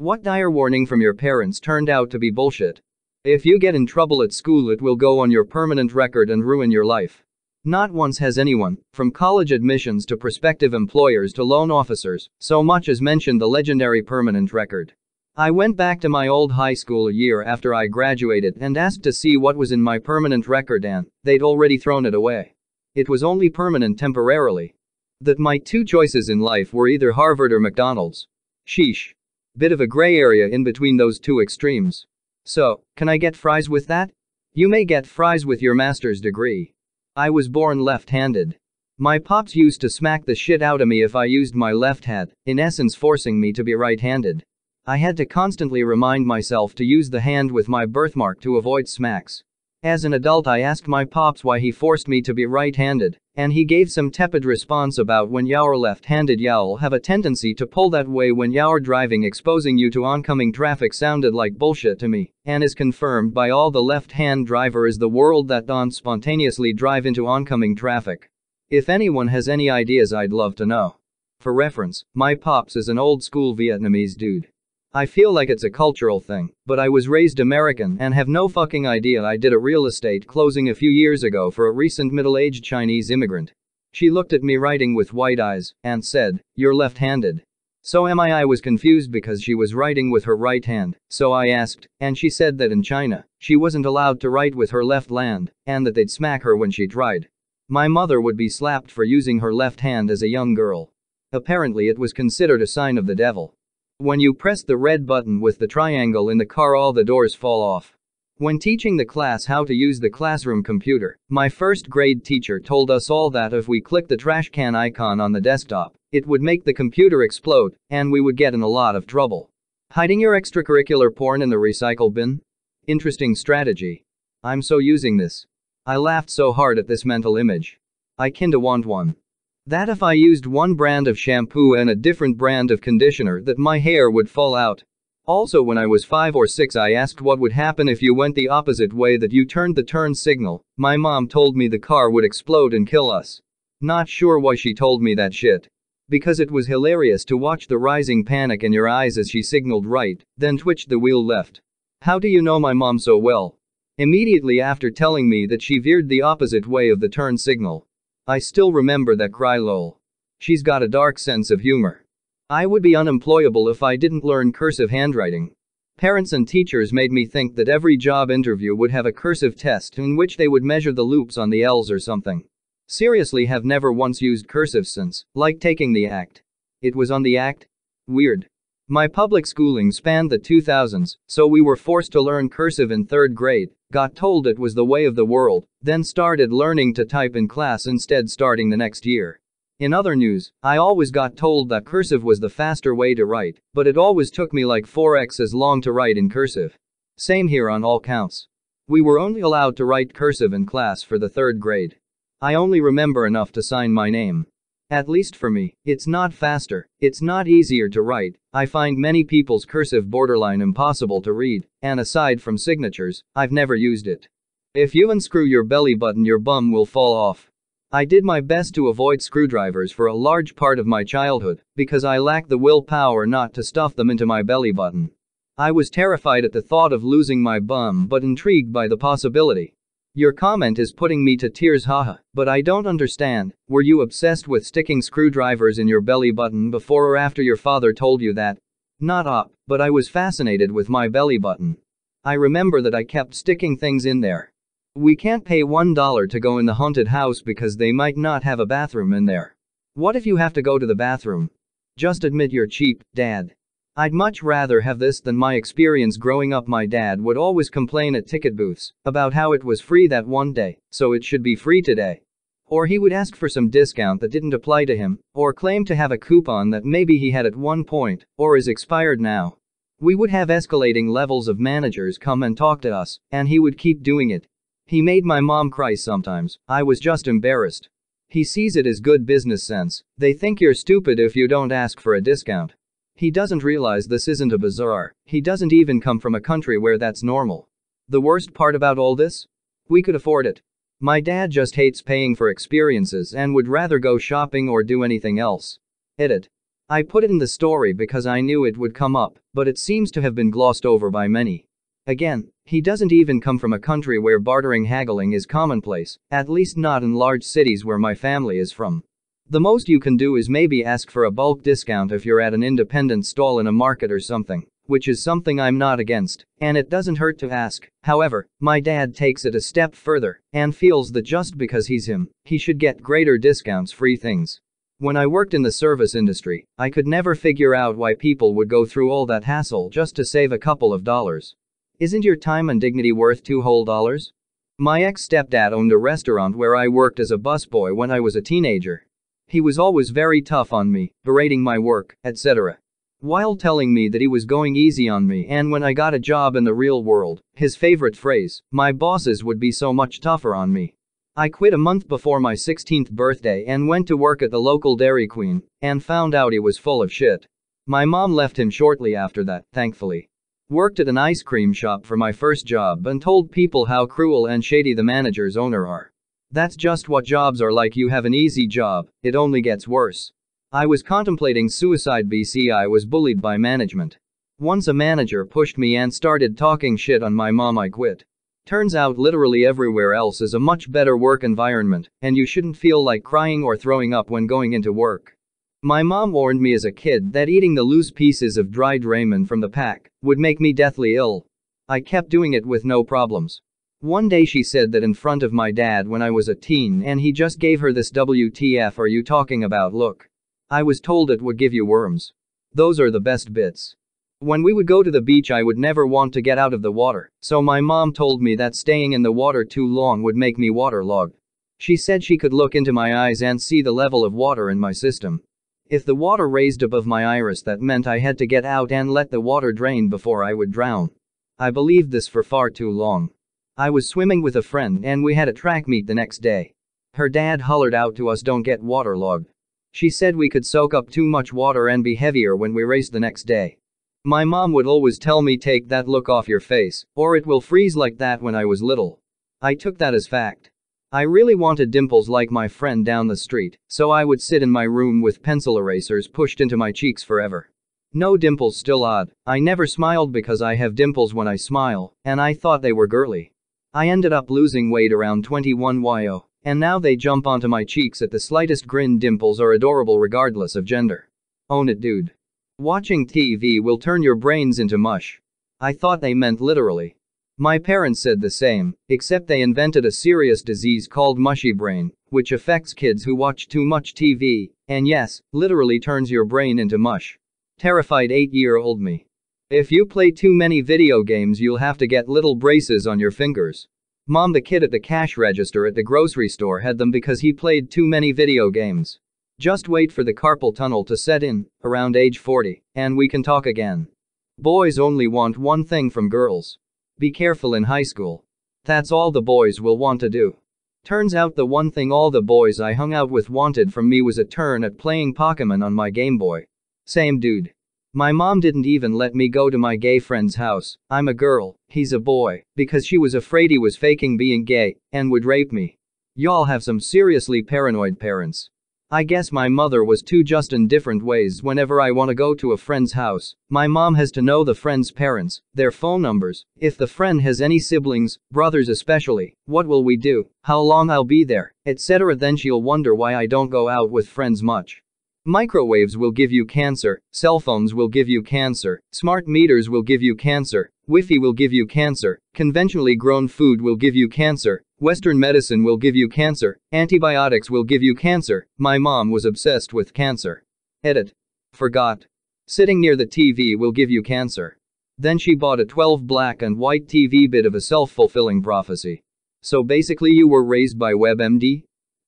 What dire warning from your parents turned out to be bullshit. If you get in trouble at school, it will go on your permanent record and ruin your life. Not once has anyone, from college admissions to prospective employers to loan officers, so much as mentioned the legendary permanent record. I went back to my old high school a year after I graduated and asked to see what was in my permanent record, and they'd already thrown it away. It was only permanent temporarily. That my two choices in life were either Harvard or McDonald's. Sheesh. Bit of a gray area in between those two extremes. So, can I get fries with that? You may get fries with your master's degree. I was born left-handed. My pops used to smack the shit out of me if I used my left hand, in essence forcing me to be right-handed. I had to constantly remind myself to use the hand with my birthmark to avoid smacks. As an adult, I asked my pops why he forced me to be right-handed, and he gave some tepid response about when you're left-handed you'll have a tendency to pull that way when you're driving, exposing you to oncoming traffic. Sounded like bullshit to me, and is confirmed by all the left-hand driver is the world that don't spontaneously drive into oncoming traffic. If anyone has any ideas, I'd love to know. For reference, my pops is an old-school Vietnamese dude. I feel like it's a cultural thing, but I was raised American and have no fucking idea. I did a real estate closing a few years ago for a recent middle-aged Chinese immigrant. She looked at me writing with white eyes and said, "You're left-handed." So am I. I was confused because she was writing with her right hand, so I asked, and she said that in China, she wasn't allowed to write with her left hand, and that they'd smack her when she tried. My mother would be slapped for using her left hand as a young girl. Apparently it was considered a sign of the devil. When you press the red button with the triangle in the car, all the doors fall off. When teaching the class how to use the classroom computer, my first grade teacher told us all that if we clicked the trash can icon on the desktop, it would make the computer explode, and we would get in a lot of trouble. Hiding your extracurricular porn in the recycle bin? Interesting strategy. I'm so using this. I laughed so hard at this mental image. I kinda want one. That if I used one brand of shampoo and a different brand of conditioner, that my hair would fall out. Also, when I was 5 or 6, I asked what would happen if you went the opposite way, that you turned the turn signal. My mom told me the car would explode and kill us. Not sure why she told me that shit. Because it was hilarious to watch the rising panic in your eyes as she signaled right, then twitched the wheel left. How do you know my mom so well? Immediately after telling me that she veered the opposite way of the turn signal. I still remember that cry, lol. She's got a dark sense of humor. I would be unemployable if I didn't learn cursive handwriting. Parents and teachers made me think that every job interview would have a cursive test in which they would measure the loops on the L's or something. Seriously, have never once used cursive since, like taking the act. It was on the act? Weird. My public schooling spanned the 2000s, so we were forced to learn cursive in 3rd grade. Got told it was the way of the world, then started learning to type in class instead starting the next year. In other news, I always got told that cursive was the faster way to write, but it always took me like 4x as long to write in cursive. Same here on all counts. We were only allowed to write cursive in class for the 3rd grade. I only remember enough to sign my name. At least for me, it's not faster, it's not easier to write. I find many people's cursive borderline impossible to read, and aside from signatures, I've never used it. If you unscrew your belly button, your bum will fall off. I did my best to avoid screwdrivers for a large part of my childhood, because I lacked the willpower not to stuff them into my belly button. I was terrified at the thought of losing my bum but intrigued by the possibility. Your comment is putting me to tears, haha, but I don't understand. Were you obsessed with sticking screwdrivers in your belly button before or after your father told you that? Not up, but I was fascinated with my belly button. I remember that I kept sticking things in there. We can't pay $1 to go in the haunted house because they might not have a bathroom in there. What if you have to go to the bathroom? Just admit you're cheap, Dad. I'd much rather have this than my experience growing up. My dad would always complain at ticket booths about how it was free that one day, so it should be free today. Or he would ask for some discount that didn't apply to him, or claim to have a coupon that maybe he had at one point, or is expired now. We would have escalating levels of managers come and talk to us, and he would keep doing it. He made my mom cry sometimes. I was just embarrassed. He sees it as good business sense. They think you're stupid if you don't ask for a discount. He doesn't realize this isn't a bazaar. He doesn't even come from a country where that's normal. The worst part about all this? We could afford it. My dad just hates paying for experiences and would rather go shopping or do anything else. Edit. I put it in the story because I knew it would come up, but it seems to have been glossed over by many. Again, he doesn't even come from a country where bartering haggling is commonplace, at least not in large cities where my family is from. The most you can do is maybe ask for a bulk discount if you're at an independent stall in a market or something, which is something I'm not against, and it doesn't hurt to ask. However, my dad takes it a step further and feels that just because he's him, he should get greater discounts for things. When I worked in the service industry, I could never figure out why people would go through all that hassle just to save a couple of dollars. Isn't your time and dignity worth $2 whole? My ex-stepdad owned a restaurant where I worked as a busboy when I was a teenager. He was always very tough on me, berating my work, etc., while telling me that he was going easy on me, and when I got a job in the real world, his favorite phrase, my bosses would be so much tougher on me. I quit a month before my 16th birthday and went to work at the local Dairy Queen, and found out he was full of shit. My mom left him shortly after that, thankfully. Worked at an ice cream shop for my first job and told people how cruel and shady the manager's owner are. That's just what jobs are like. You have an easy job, it only gets worse. I was contemplating suicide. I was bullied by management. Once a manager pushed me and started talking shit on my mom. I quit. Turns out literally everywhere else is a much better work environment, and you shouldn't feel like crying or throwing up when going into work. My mom warned me as a kid that eating the loose pieces of dried ramen from the pack would make me deathly ill. I kept doing it with no problems. One day she said that in front of my dad when I was a teen, and he just gave her this "WTF are you talking about look." I was told it would give you worms. Those are the best bits. When we would go to the beach I would never want to get out of the water, so my mom told me that staying in the water too long would make me waterlogged. She said she could look into my eyes and see the level of water in my system. If the water raised above my iris, that meant I had to get out and let the water drain before I would drown. I believed this for far too long. I was swimming with a friend and we had a track meet the next day. Her dad hollered out to us, "Don't get waterlogged." She said we could soak up too much water and be heavier when we raced the next day. My mom would always tell me, "Take that look off your face, or it will freeze like that," when I was little. I took that as fact. I really wanted dimples like my friend down the street, so I would sit in my room with pencil erasers pushed into my cheeks forever. No dimples, still odd. I never smiled because I have dimples when I smile, and I thought they were girly. I ended up losing weight around 21 yo, and now they jump onto my cheeks at the slightest grin. Dimples are adorable regardless of gender. Own it, dude. Watching TV will turn your brains into mush. I thought they meant literally. My parents said the same, except they invented a serious disease called mushy brain, which affects kids who watch too much TV, and yes, literally turns your brain into mush. Terrified 8-year-old me. If you play too many video games you'll have to get little braces on your fingers. Mom, the kid at the cash register at the grocery store had them because he played too many video games. Just wait for the carpal tunnel to set in, around age 40, and we can talk again. Boys only want one thing from girls. Be careful in high school. That's all the boys will want to do. Turns out the one thing all the boys I hung out with wanted from me was a turn at playing Pokemon on my Game Boy. Same dude. My mom didn't even let me go to my gay friend's house, I'm a girl, he's a boy, because she was afraid he was faking being gay, and would rape me. Y'all have some seriously paranoid parents. I guess my mother was too, just in different ways. Whenever I want to go to a friend's house, my mom has to know the friend's parents, their phone numbers, if the friend has any siblings, brothers especially, what will we do, how long I'll be there, etc. Then she'll wonder why I don't go out with friends much. Microwaves will give you cancer, cell phones will give you cancer, smart meters will give you cancer, Wi-Fi will give you cancer, conventionally grown food will give you cancer, Western medicine will give you cancer, antibiotics will give you cancer. My mom was obsessed with cancer. Edit. Forgot. Sitting near the TV will give you cancer. Then she bought a 12 black and white TV, bit of a self-fulfilling prophecy. So basically you were raised by WebMD?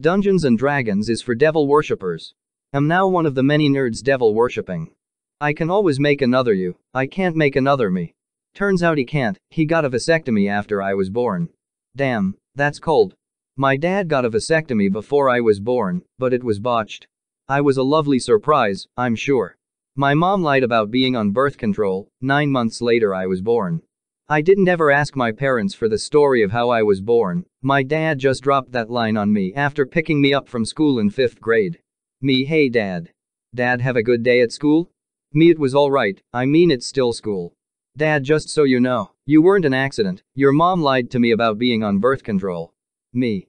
Dungeons and Dragons is for devil worshippers. I'm now one of the many nerds devil worshipping. I can always make another you, I can't make another me. Turns out he can't, he got a vasectomy after I was born. Damn, that's cold. My dad got a vasectomy before I was born, but it was botched. I was a lovely surprise, I'm sure. My mom lied about being on birth control, 9 months later I was born. I didn't ever ask my parents for the story of how I was born, my dad just dropped that line on me after picking me up from school in 5th grade. Me, hey dad. Dad, have a good day at school? Me, it was alright, I mean it's still school. Dad, just so you know, you weren't an accident, your mom lied to me about being on birth control. Me.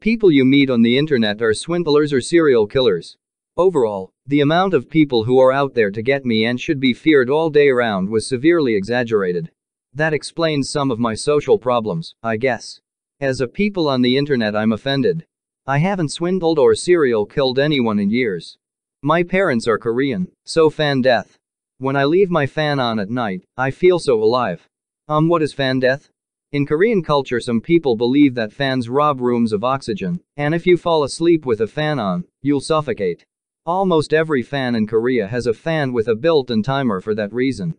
People you meet on the internet are swindlers or serial killers. Overall, the amount of people who are out there to get me and should be feared all day round was severely exaggerated. That explains some of my social problems, I guess. As a people on the internet, I'm offended. I haven't swindled or serial killed anyone in years. My parents are Korean, so fan death. When I leave my fan on at night, I feel so alive. What is fan death? In Korean culture, some people believe that fans rob rooms of oxygen, and if you fall asleep with a fan on, you'll suffocate. Almost every fan in Korea has a fan with a built-in timer for that reason.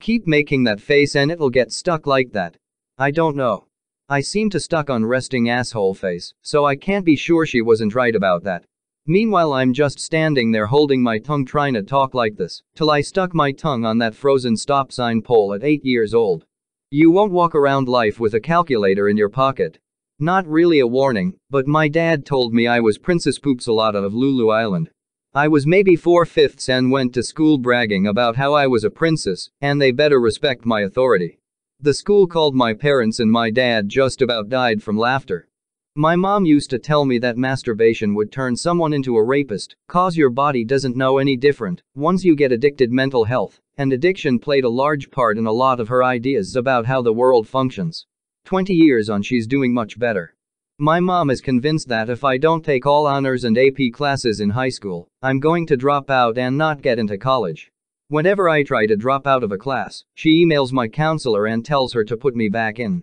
Keep making that face and it'll get stuck like that. I don't know. I seem to stuck on resting asshole face, so I can't be sure she wasn't right about that. Meanwhile, I'm just standing there holding my tongue trying to talk like this, till I stuck my tongue on that frozen stop sign pole at 8 years old. You won't walk around life with a calculator in your pocket. Not really a warning, but my dad told me I was Princess Poopsalata of Lulu Island. I was maybe 4/5 and went to school bragging about how I was a princess, and they better respect my authority. The school called my parents and my dad just about died from laughter. My mom used to tell me that masturbation would turn someone into a rapist, cause your body doesn't know any different, once you get addicted. Mental health, and addiction played a large part in a lot of her ideas about how the world functions. 20 years on, she's doing much better. My mom is convinced that if I don't take all honors and AP classes in high school, I'm going to drop out and not get into college. Whenever I try to drop out of a class, she emails my counselor and tells her to put me back in.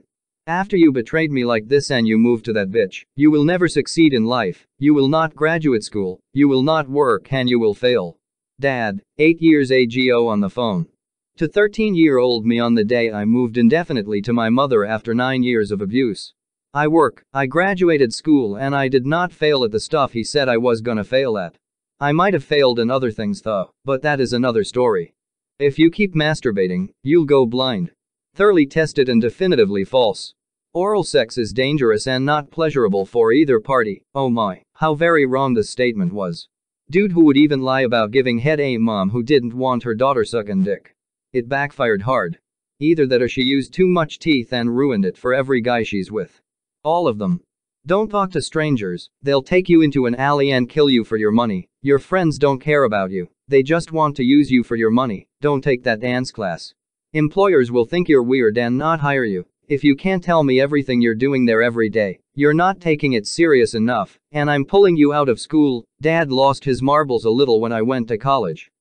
After you betrayed me like this and you moved to that bitch, you will never succeed in life, you will not graduate school, you will not work, and you will fail. Dad, 8 years ago on the phone. To 13-year-old me on the day I moved indefinitely to my mother after 9 years of abuse. I work, I graduated school, and I did not fail at the stuff he said I was gonna fail at. I might have failed in other things though, but that is another story. If you keep masturbating, you'll go blind. Thoroughly tested and definitively false. Oral sex is dangerous and not pleasurable for either party. Oh my, how very wrong this statement was. Dude, who would even lie about giving head a mom who didn't want her daughter sucking dick? It backfired hard. Either that or she used too much teeth and ruined it for every guy she's with. All of them. Don't talk to strangers, they'll take you into an alley and kill you for your money. Your friends don't care about you, they just want to use you for your money. Don't take that dance class. Employers will think you're weird and not hire you. If you can't tell me everything you're doing there every day, you're not taking it serious enough, and I'm pulling you out of school. Dad lost his marbles a little when I went to college.